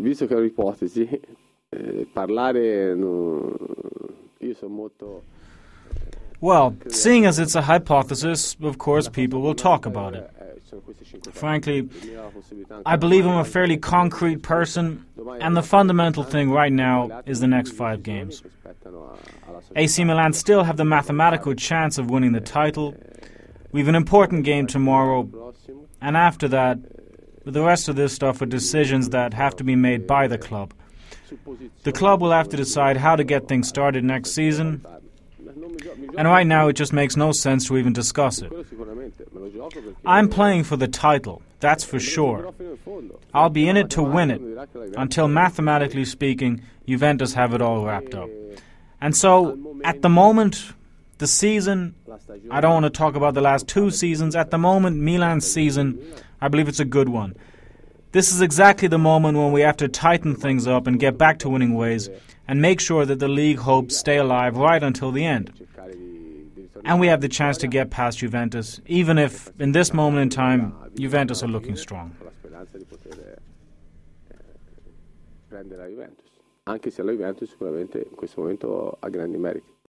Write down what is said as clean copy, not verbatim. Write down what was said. visto che è un'ipotesi, parlare io sono molto. Well, seeing as it's a hypothesis, of course people will talk about it. Frankly, I believe I'm a fairly concrete person, and the fundamental thing right now is the next 5 games. AC Milan still have the mathematical chance of winning the title. We have an important game tomorrow, and after that, the rest of this stuff are decisions that have to be made by the club. The club will have to decide how to get things started next season. And right now, it just makes no sense to even discuss it. I'm playing for the title, that's for sure. I'll be in it to win it, until mathematically speaking, Juventus have it all wrapped up. And so, at the moment, the season, I don't want to talk about the last 2 seasons, at the moment, Milan's season, I believe it's a good one. This is exactly the moment when we have to tighten things up and get back to winning ways and make sure that the league hopes stay alive right until the end. And we have the chance to get past Juventus, even if in this moment in time, Juventus are looking strong. Anche se la Juventus sicuramente in questo momento ha grandi meriti.